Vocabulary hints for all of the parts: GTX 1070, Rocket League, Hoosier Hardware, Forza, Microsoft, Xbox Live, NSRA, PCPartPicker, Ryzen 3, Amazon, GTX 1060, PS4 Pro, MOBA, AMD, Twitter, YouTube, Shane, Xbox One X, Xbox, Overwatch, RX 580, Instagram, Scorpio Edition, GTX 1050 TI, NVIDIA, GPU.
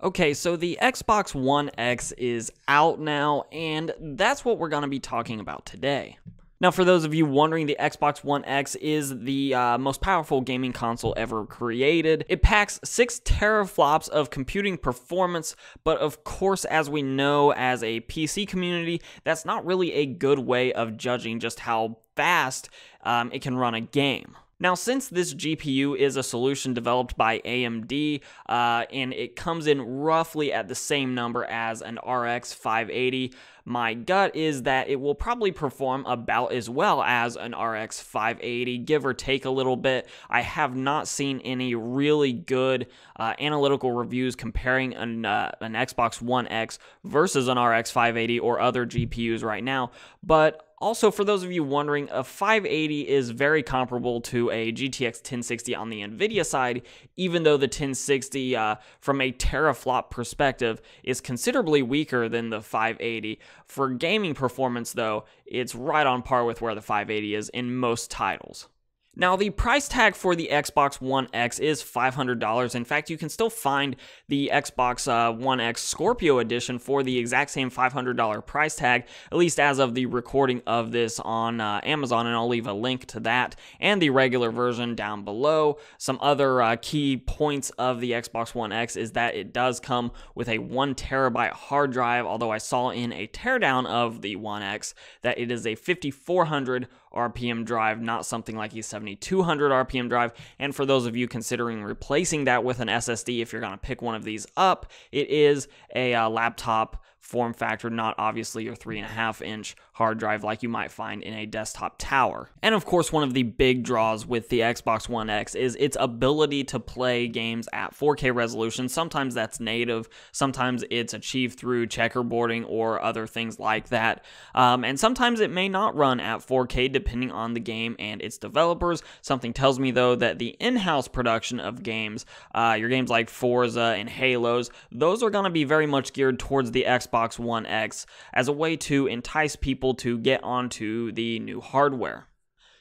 Okay, so the Xbox One X is out now, and that's what we're going to be talking about today. Now, for those of you wondering, the Xbox One X is the most powerful gaming console ever created. It packs 6 teraflops of computing performance, but of course, as we know as a PC community, that's not really a good way of judging just how fast it can run a game. Now, since this GPU is a solution developed by AMD, and it comes in roughly at the same number as an RX 580, my gut is that it will probably perform about as well as an RX 580, give or take a little bit. I have not seen any really good analytical reviews comparing an Xbox One X versus an RX 580 or other GPUs right now, but also, for those of you wondering, a 580 is very comparable to a GTX 1060 on the NVIDIA side, even though the 1060 from a teraflop perspective is considerably weaker than the 580. For gaming performance, though, it's right on par with where the 580 is in most titles. Now, the price tag for the Xbox One X is $500. In fact, you can still find the Xbox One X Scorpio Edition for the exact same $500 price tag, at least as of the recording of this on Amazon, and I'll leave a link to that and the regular version down below. Some other key points of the Xbox One X is that it does come with a 1 terabyte hard drive, although I saw in a teardown of the One X that it is a 5400 RPM drive, not something like a 7200 RPM drive. And for those of you considering replacing that with an SSD, if you're going to pick one of these up, it is a laptop form factor, not obviously your 3.5-inch hard drive like you might find in a desktop tower. And of course, one of the big draws with the Xbox One X is its ability to play games at 4K resolution. Sometimes that's native, sometimes it's achieved through checkerboarding or other things like that. And sometimes it may not run at 4K depending on the game and its developers. Something tells me though that the in-house production of games, your games like Forza and Halos, those are going to be very much geared towards the Xbox One X as a way to entice people to get onto the new hardware.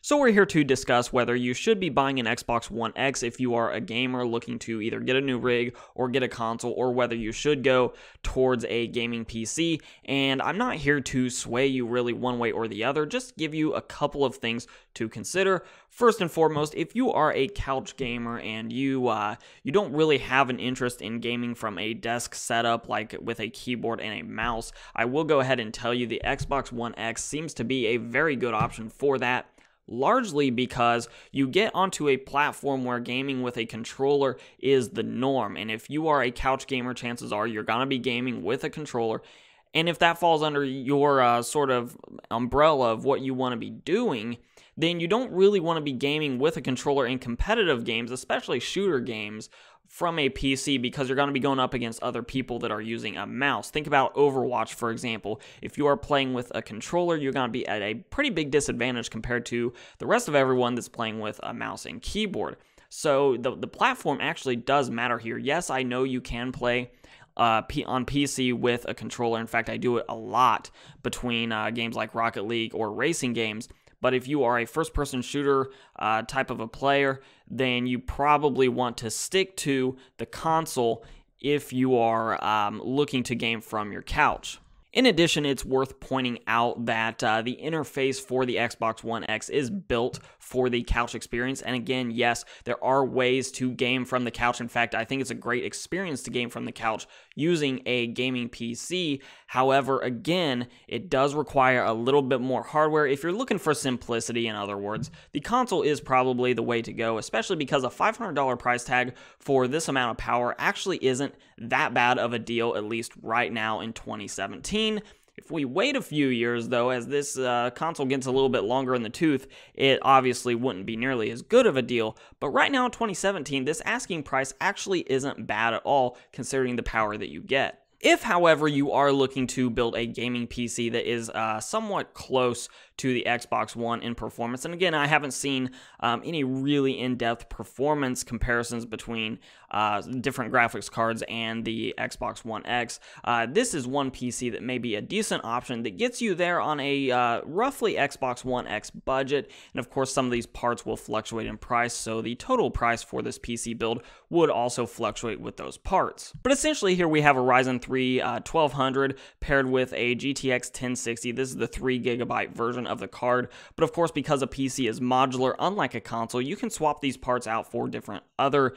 So we're here to discuss whether you should be buying an Xbox One X if you are a gamer looking to either get a new rig or get a console, or whether you should go towards a gaming PC. And I'm not here to sway you really one way or the other, just give you a couple of things to consider. First and foremost, if you are a couch gamer and you don't really have an interest in gaming from a desk setup like with a keyboard and a mouse, I will go ahead and tell you the Xbox One X seems to be a very good option for that. Largely because you get onto a platform where gaming with a controller is the norm. And if you are a couch gamer, chances are you're going to be gaming with a controller. And if that falls under your sort of umbrella of what you want to be doing, then you don't really want to be gaming with a controller in competitive games, especially shooter games, from a PC, because you're going to be going up against other people that are using a mouse. Think about Overwatch, for example. If you are playing with a controller, you're going to be at a pretty big disadvantage compared to the rest of everyone that's playing with a mouse and keyboard. So the platform actually does matter here. Yes, I know you can play on PC with a controller. In fact, I do it a lot between games like Rocket League or racing games. But if you are a first-person shooter type of a player, then you probably want to stick to the console if you are looking to game from your couch. In addition, it's worth pointing out that the interface for the Xbox One X is built for the couch experience. And again, yes, there are ways to game from the couch. In fact, I think it's a great experience to game from the couch using a gaming PC. However, again, it does require a little bit more hardware. If you're looking for simplicity, in other words, the console is probably the way to go, especially because a $500 price tag for this amount of power actually isn't that bad of a deal, at least right now in 2017. If we wait a few years, though, as this console gets a little bit longer in the tooth, it obviously wouldn't be nearly as good of a deal. But right now, in 2017, this asking price actually isn't bad at all, considering the power that you get. If, however, you are looking to build a gaming PC that is somewhat close to the Xbox One in performance. And again, I haven't seen any really in-depth performance comparisons between different graphics cards and the Xbox One X. This is one PC that may be a decent option that gets you there on a roughly Xbox One X budget. And of course, some of these parts will fluctuate in price, so the total price for this PC build would also fluctuate with those parts. But essentially here we have a Ryzen 3 1200 paired with a GTX 1060. This is the 3 GB version of the card. But of course, because a PC is modular, unlike a console, you can swap these parts out for different other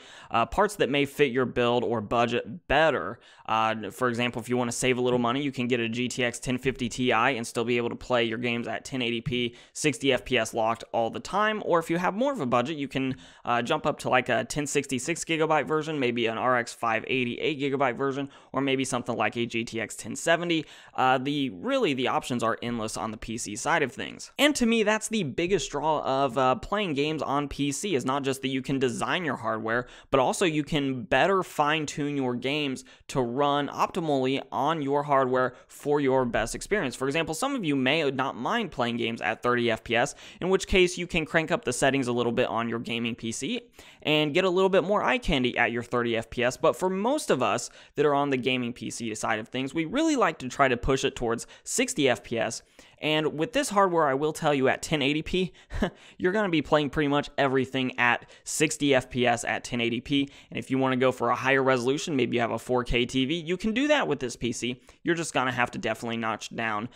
parts that may fit your build or budget better. For example, if you want to save a little money, you can get a GTX 1050 TI and still be able to play your games at 1080p, 60 FPS locked all the time. Or if you have more of a budget, you can jump up to like a 1060 6 GB version, maybe an RX 580 8 GB version, or maybe something like a GTX 1070. Really, the options are endless on the PC side of things. And to me, that's the biggest draw of playing games on PC, is not just that you can design your hardware, but also you can better fine-tune your games to run optimally on your hardware for your best experience. For example, some of you may not mind playing games at 30 FPS, in which case you can crank up the settings a little bit on your gaming PC and get a little bit more eye candy at your 30 FPS. But for most of us that are on the gaming PC side of things, we really like to try to push it towards 60 FPS. And with this hardware, I will tell you, at 1080p, you're going to be playing pretty much everything at 60 FPS at 1080p. And if you want to go for a higher resolution, maybe you have a 4K TV, you can do that with this PC. You're just going to have to definitely notch down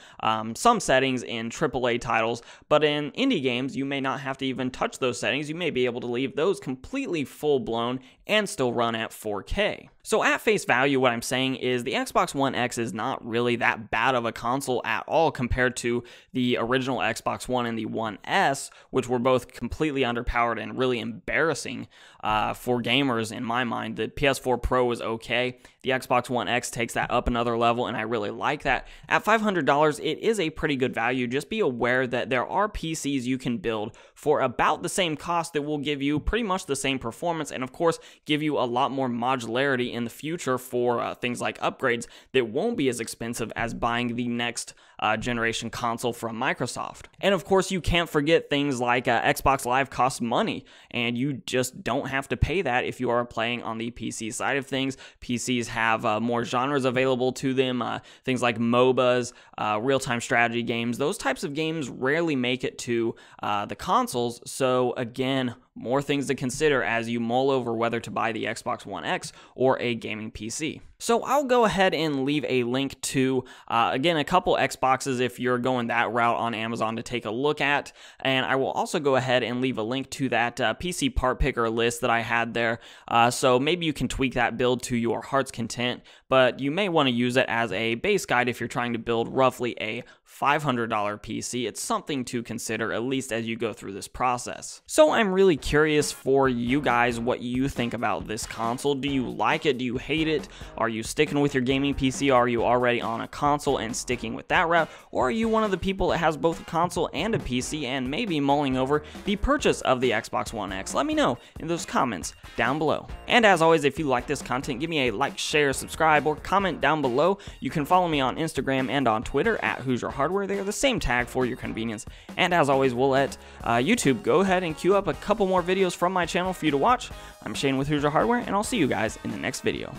some settings in AAA titles. But in indie games, you may not have to even touch those settings. You may be able to leave those completely full-blown and still run at 4K. So at face value, what I'm saying is the Xbox One X is not really that bad of a console at all compared to the original Xbox One and the One S, which were both completely underpowered and really embarrassing for gamers in my mind. The PS4 Pro was okay. The Xbox One X takes that up another level, and I really like that. At $500, it is a pretty good value. Just be aware that there are PCs you can build for about the same cost that will give you pretty much the same performance and, of course, give you a lot more modularity in the future for things like upgrades that won't be as expensive as buying the next generation console from Microsoft. And of course, you can't forget things like Xbox Live costs money, and you just don't have to pay that if you are playing on the PC side of things. PCs have more genres available to them, things like MOBAs, real-time strategy games. Those types of games rarely make it to the consoles, so again, more things to consider as you mull over whether to buy the Xbox One X or a gaming PC. So I'll go ahead and leave a link to, again, a couple Xboxes if you're going that route on Amazon to take a look at. And I will also go ahead and leave a link to that PC part picker list that I had there. So maybe you can tweak that build to your heart's content, but you may want to use it as a base guide if you're trying to build roughly a $500 PC. It's something to consider, at least as you go through this process. So I'm really curious for you guys what you think about this console. Do you like it? Do you hate it? Are you sticking with your gaming PC? Are you already on a console and sticking with that route? Or are you one of the people that has both a console and a PC and maybe mulling over the purchase of the Xbox One X? Let me know in those comments down below. And as always, if you like this content, give me a like, share, subscribe, or comment down below. You can follow me on Instagram and on Twitter at Hoosier Hardware. They are the same tag for your convenience. And as always, we'll let YouTube go ahead and queue up a couple more videos from my channel for you to watch. I'm Shane with Hoosier Hardware, and I'll see you guys in the next video.